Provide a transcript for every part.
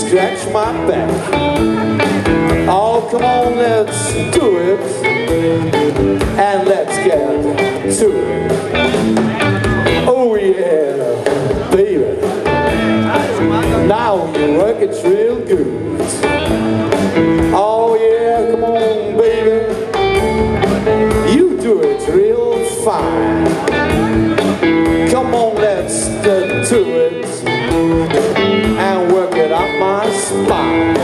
Scratch my back. Oh, come on, let's do it. And let's get to it. Oh, yeah, baby. Now you work it real good. Oh, yeah, come on, baby. You do it real fine. Come on, let's do it. And work it up my spine.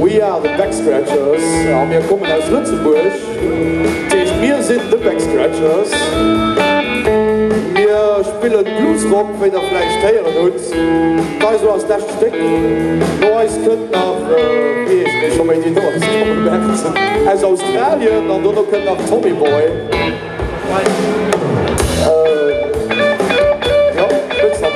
We are the Backscratchers. Wir kommen aus Luxemburg. Wir sind die Backscratchers. Wir spielen Bluesrock, wenn ihr vielleicht hören wollt. Da ist was das Stück. Da ist könnt nach, ich schon mal die da aus Australien und dann könnt nach Tommy Boy. Ja, jetzt noch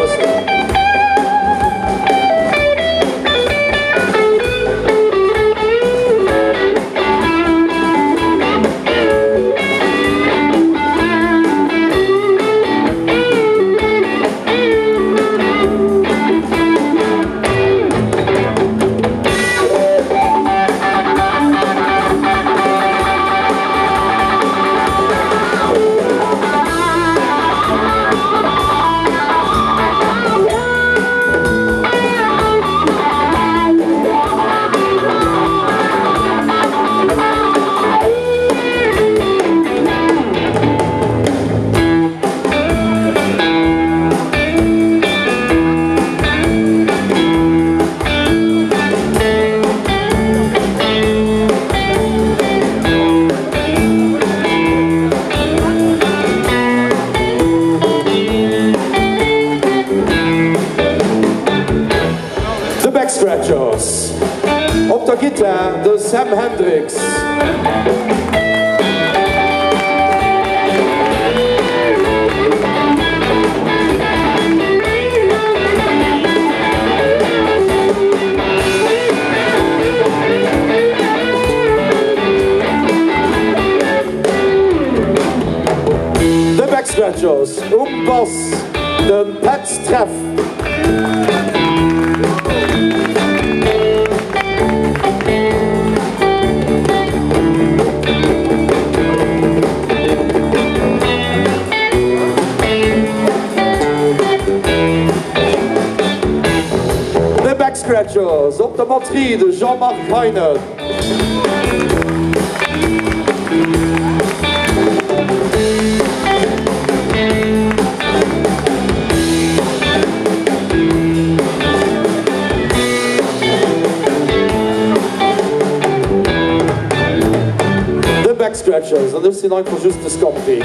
was. Auf der Gitarre der Sam Hendricks. The Backscratchers Bass, den Patz treff. Backscratchers op de batterie de Jean-Marc Heiner. De Backscratchers, dat is eigenlijk voor juist de scampie.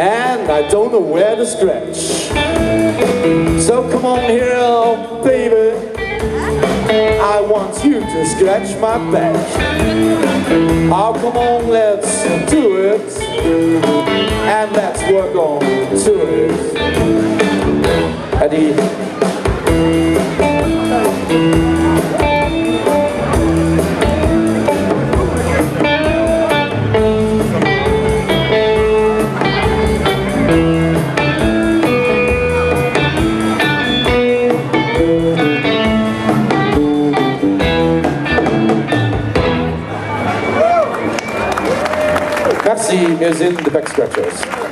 And I don't know where to scratch. So come on here, oh baby, I want you to scratch my back. Oh come on, let's do it, and let's work on to it. Eddie. Maxi is in the Backscratchers.